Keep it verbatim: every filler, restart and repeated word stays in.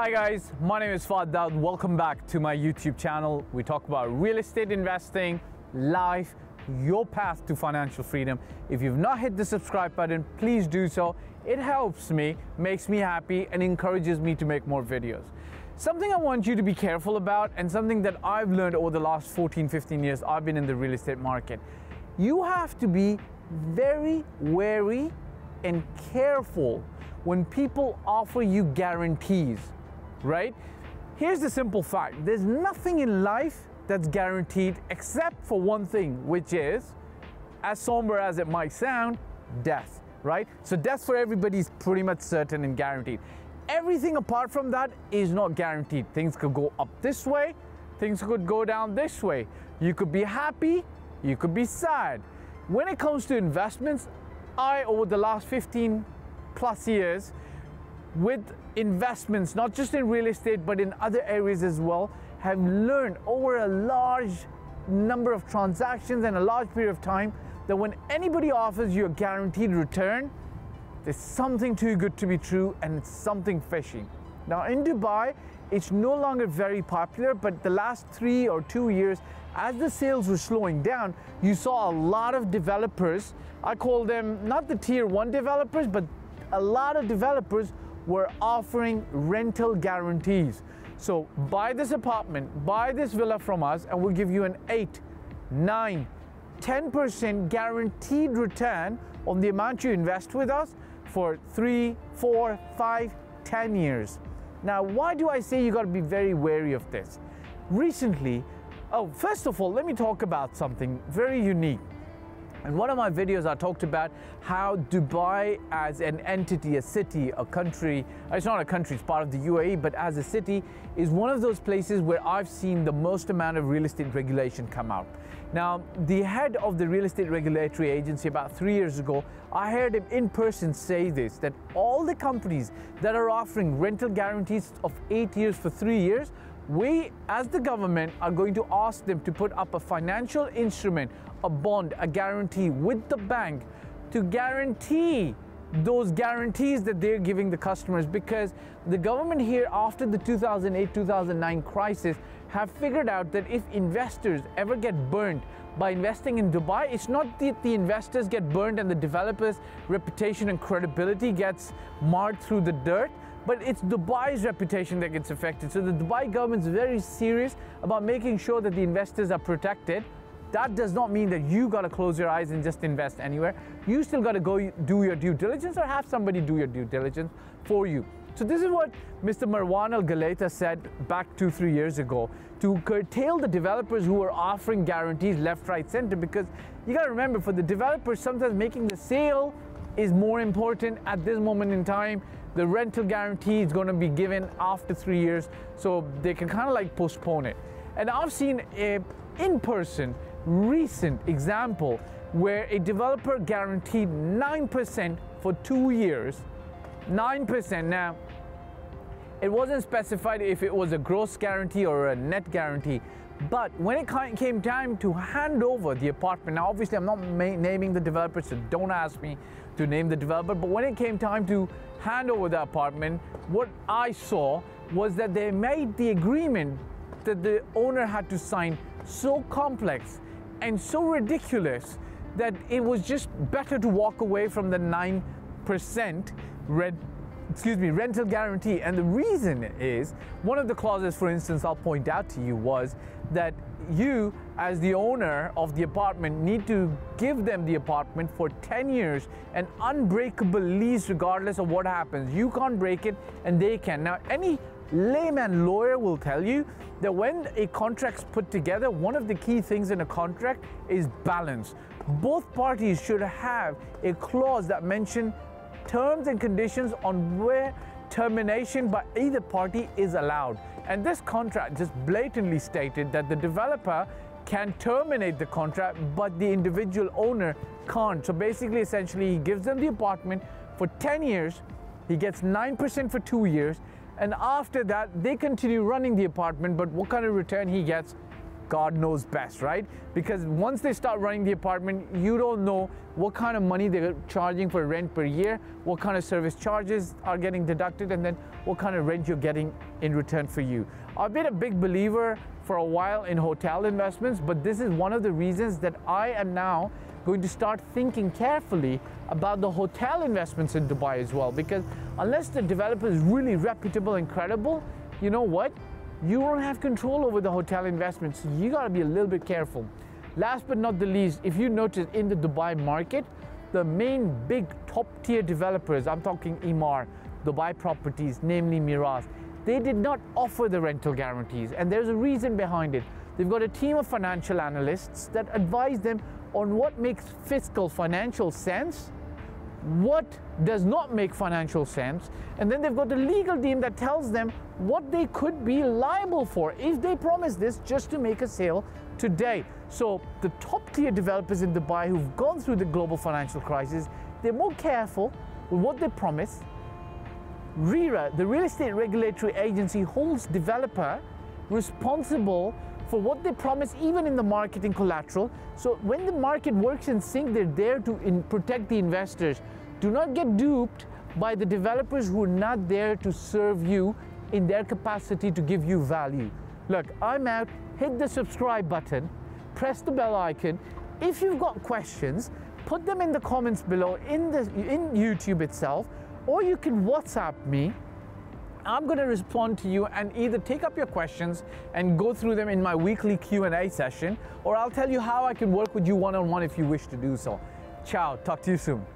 Hi guys, my name is Fahd Dawood. Welcome back to my YouTube channel. We talk about real estate investing, life, your path to financial freedom. If you've not hit the subscribe button, please do so. It helps me, makes me happy, and encourages me to make more videos. Something I want you to be careful about, and something that I've learned over the last fourteen, fifteen years I've been in the real estate market. You have to be very wary and careful when people offer you guarantees. Right? Here's the simple fact. There's nothing in life that's guaranteed except for one thing, which is, as somber as it might sound, death, right? So death for everybody is pretty much certain and guaranteed. Everything apart from that is not guaranteed. Things could go up this way, things could go down this way. You could be happy, you could be sad. When it comes to investments, I, over the last fifteen plus years, with investments, not just in real estate, but in other areas as well, have learned over a large number of transactions and a large period of time that when anybody offers you a guaranteed return, there's something too good to be true and it's something fishy. Now in Dubai, it's no longer very popular, but the last three or two years, as the sales were slowing down, you saw a lot of developers, I call them not the tier one developers, but a lot of developers were offering rental guarantees. So buy this apartment, buy this villa from us, and we'll give you an eight, nine, ten percent guaranteed return on the amount you invest with us for three, four, five, ten years. Now, why do I say you gotta be very wary of this? Recently, oh, first of all, let me talk about something very unique. In one of my videos, I talked about how Dubai as an entity, a city, a country, it's not a country, it's part of the U A E, but as a city, is one of those places where I've seen the most amount of real estate regulation come out. Now, the head of the real estate regulatory agency about three years ago, I heard him in person say this, that all the companies that are offering rental guarantees of eight years for three years, we, as the government, are going to ask them to put up a financial instrument, a bond, a guarantee with the bank to guarantee those guarantees that they're giving the customers, because the government here, after the two thousand eight, two thousand nine crisis, have figured out that if investors ever get burned by investing in Dubai, it's not that the investors get burned and the developers' reputation and credibility gets marred through the dirt, but it's Dubai's reputation that gets affected. So the Dubai government's very serious about making sure that the investors are protected. That does not mean that you gotta close your eyes and just invest anywhere. You still gotta go do your due diligence or have somebody do your due diligence for you. So this is what Mister Marwan Al-Ghalayta said back two, three years ago, to curtail the developers who were offering guarantees left, right, center, because you gotta remember, for the developers, sometimes making the sale is more important at this moment in time. The rental guarantee is gonna be given after three years, so they can kind of like postpone it. And I've seen a in-person recent example where a developer guaranteed nine percent for two years, nine percent. Now, it wasn't specified if it was a gross guarantee or a net guarantee, but when it came time to hand over the apartment, now obviously I'm not naming the developer, so don't ask me to name the developer, but when it came time to hand over the apartment, what I saw was that they made the agreement that the owner had to sign so complex and so ridiculous that it was just better to walk away from the nine percent rent, excuse me, rental guarantee. And the reason is, one of the clauses, for instance, I'll point out to you, was that you, as the owner of the apartment, need to give them the apartment for ten years, an unbreakable lease regardless of what happens. You can't break it and they can. Now, any layman lawyer will tell you that when a contract's put together, one of the key things in a contract is balance. Both parties should have a clause that mentions terms and conditions on where termination by either party is allowed. And this contract just blatantly stated that the developer can terminate the contract, but the individual owner can't. So basically, essentially, he gives them the apartment for ten years, he gets nine percent for two years, and after that, they continue running the apartment, but what kind of return he gets, God knows best, right? Because once they start running the apartment, you don't know what kind of money they're charging for rent per year, what kind of service charges are getting deducted, and then what kind of rent you're getting in return for you. I've been a big believer for a while in hotel investments, but this is one of the reasons that I am now going to start thinking carefully about the hotel investments in Dubai as well, because unless the developer is really reputable and credible, you know what? You don't have control over the hotel investments. You got to be a little bit careful. Last but not the least, if you notice in the Dubai market, the main big top tier developers, I'm talking Emaar, Dubai Properties, namely Meraas, they did not offer the rental guarantees, and there's a reason behind it. They've got a team of financial analysts that advise them on what makes fiscal financial sense, what does not make financial sense, and then they've got the legal team that tells them what they could be liable for if they promise this just to make a sale today. So the top tier developers in Dubai who've gone through the global financial crisis, they're more careful with what they promise. RERA, the Real Estate Regulatory Agency, holds developer responsible for what they promise, even in the marketing collateral. So when the market works in sync, they're there to in protect the investors. Do not get duped by the developers who are not there to serve you in their capacity to give you value. Look, I'm out. Hit the subscribe button, press the bell icon. If you've got questions, put them in the comments below in, the, in YouTube itself, or you can WhatsApp me. I'm going to respond to you and either take up your questions and go through them in my weekly Q and A session, or I'll tell you how I can work with you one-on-one if you wish to do so. Ciao, talk to you soon.